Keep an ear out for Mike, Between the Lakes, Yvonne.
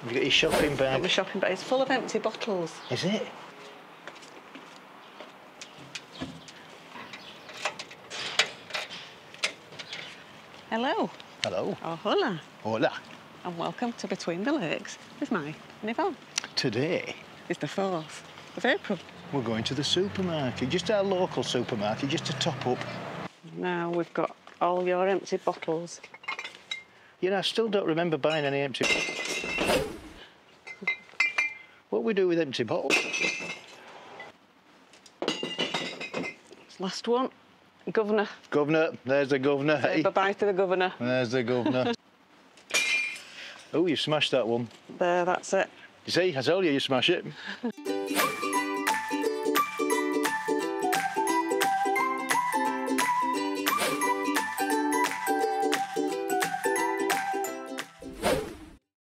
Have you got your shopping bag? I've got my shopping bag. It's full of empty bottles. Is it? Hello. Hello. Oh, hola. Hola. And welcome to Between the Lakes with Mike and Yvonne. Today is the 4th of April. We're going to the supermarket, just our local supermarket, just to top up. Now we've got all your empty bottles. You know, I still don't remember buying any empty bottles. What do we do with empty bottles? Last one. Governor. Governor. There's the governor. Say bye-bye to the governor. There's the governor. Oh, you smashed that one. There, that's it. You see, I told you, you smash it.